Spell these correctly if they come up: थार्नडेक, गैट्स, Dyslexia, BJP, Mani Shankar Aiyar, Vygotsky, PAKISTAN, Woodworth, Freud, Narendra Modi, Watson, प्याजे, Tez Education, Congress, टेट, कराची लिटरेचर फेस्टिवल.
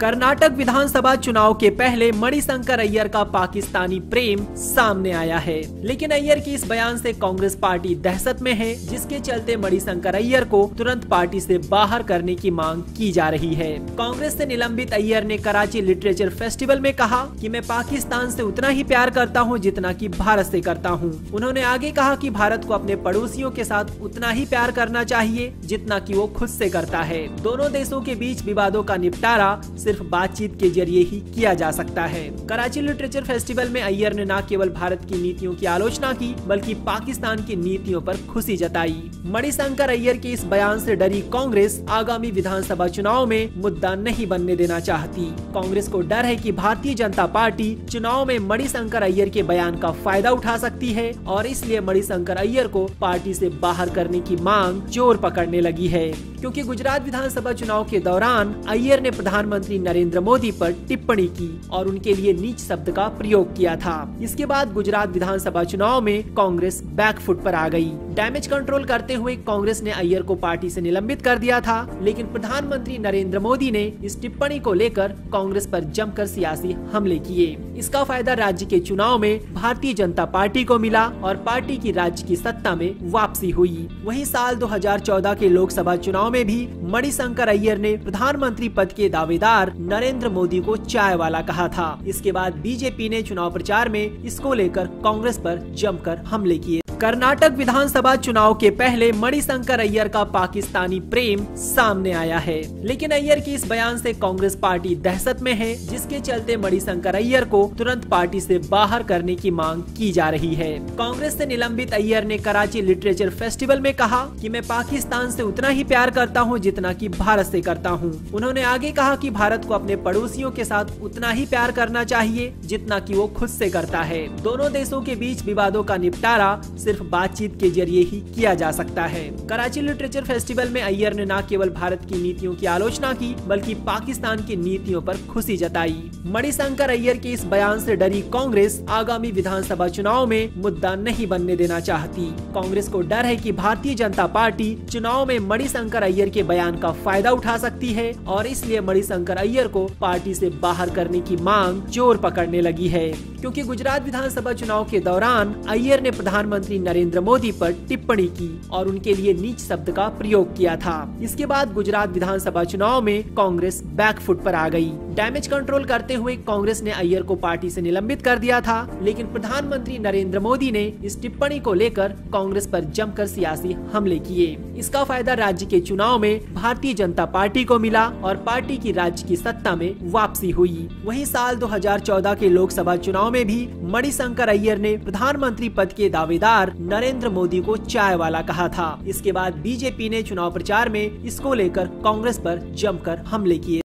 कर्नाटक विधानसभा चुनाव के पहले मणि शंकर अय्यर का पाकिस्तानी प्रेम सामने आया है, लेकिन अय्यर की इस बयान से कांग्रेस पार्टी दहशत में है, जिसके चलते मणि शंकर अय्यर को तुरंत पार्टी से बाहर करने की मांग की जा रही है। कांग्रेस से निलंबित अय्यर ने कराची लिटरेचर फेस्टिवल में कहा कि मैं पाकिस्तान से उतना ही प्यार करता हूं जितना कि भारत से करता हूं। उन्होंने आगे कहा कि भारत को अपने पड़ोसियों के साथ उतना ही प्यार करना चाहिए जितना कि वो खुद से करता है। दोनों देशों के बीच विवादों का निपटारा सिर्फ बातचीत के जरिए ही किया जा सकता है। कराची लिटरेचर फेस्टिवल में अय्यर ने न केवल भारत की नीतियों की आलोचना की, बल्कि पाकिस्तान की नीतियों पर खुशी जताई। मणि शंकर अय्यर के इस बयान से डरी कांग्रेस आगामी विधानसभा चुनाव में मुद्दा नहीं बनने देना चाहती। कांग्रेस को डर है कि भारतीय जनता पार्टी चुनाव में मणि शंकर अय्यर के बयान का फायदा उठा सकती है और इसलिए मणि शंकर अय्यर को पार्टी से बाहर करने की मांग जोर पकड़ने लगी है, क्योंकि गुजरात विधानसभा चुनाव के दौरान अय्यर ने प्रधानमंत्री नरेंद्र मोदी पर टिप्पणी की और उनके लिए नीच शब्द का प्रयोग किया था। इसके बाद गुजरात विधानसभा चुनाव में कांग्रेस बैकफुट पर आ गई। डैमेज कंट्रोल करते हुए कांग्रेस ने अय्यर को पार्टी से निलंबित कर दिया था, लेकिन प्रधानमंत्री नरेंद्र मोदी ने इस टिप्पणी को लेकर कांग्रेस पर जमकर सियासी हमले किए। इसका फायदा राज्य के चुनाव में भारतीय जनता पार्टी को मिला और पार्टी की राज्य की सत्ता में वापसी हुई। वहीं साल 2014 के लोकसभा चुनाव में भी मणि शंकर अय्यर ने प्रधानमंत्री पद के दावेदार नरेंद्र मोदी को चाय वाला कहा था। इसके बाद बीजेपी ने चुनाव प्रचार में इसको लेकर कांग्रेस पर जमकर हमले किए। कर्नाटक विधानसभा चुनाव के पहले मणि शंकर अय्यर का पाकिस्तानी प्रेम सामने आया है, लेकिन अय्यर की इस बयान से कांग्रेस पार्टी दहशत में है, जिसके चलते मणि शंकर अय्यर को तुरंत पार्टी से बाहर करने की मांग की जा रही है। कांग्रेस से निलंबित अय्यर ने कराची लिटरेचर फेस्टिवल में कहा कि मैं पाकिस्तान से उतना ही प्यार करता हूं जितना कि भारत से करता हूं। उन्होंने आगे कहा कि भारत को अपने पड़ोसियों के साथ उतना ही प्यार करना चाहिए जितना कि वो खुद से करता है। दोनों देशों के बीच विवादों का निपटारा सिर्फ बातचीत के जरिए ही किया जा सकता है। कराची लिटरेचर फेस्टिवल में अय्यर ने न केवल भारत की नीतियों की आलोचना की, बल्कि पाकिस्तान की नीतियों पर खुशी जताई। मणि शंकर अय्यर के इस बयान से डरी कांग्रेस आगामी विधानसभा चुनाव में मुद्दा नहीं बनने देना चाहती। कांग्रेस को डर है कि भारतीय जनता पार्टी चुनाव में मणि शंकर अय्यर के बयान का फायदा उठा सकती है और इसलिए मणि शंकर अय्यर को पार्टी से बाहर करने की मांग जोर पकड़ने लगी है, क्योंकि गुजरात विधानसभा चुनाव के दौरान अय्यर ने प्रधानमंत्री नरेंद्र मोदी पर टिप्पणी की और उनके लिए नीच शब्द का प्रयोग किया था। इसके बाद गुजरात विधानसभा चुनाव में कांग्रेस बैकफुट पर आ गई। डैमेज कंट्रोल करते हुए कांग्रेस ने अय्यर को पार्टी से निलंबित कर दिया था, लेकिन प्रधानमंत्री नरेंद्र मोदी ने इस टिप्पणी को लेकर कांग्रेस पर जमकर सियासी हमले किए। इसका फायदा राज्य के चुनाव में भारतीय जनता पार्टी को मिला और पार्टी की राज्य की सत्ता में वापसी हुई। वहीं साल 2014 के लोकसभा चुनाव में भी मणि शंकर अय्यर ने प्रधानमंत्री पद के दावेदार नरेंद्र मोदी को चाय वाला कहा था। इसके बाद बीजेपी ने चुनाव प्रचार में इसको लेकर कांग्रेस पर जमकर हमले किए।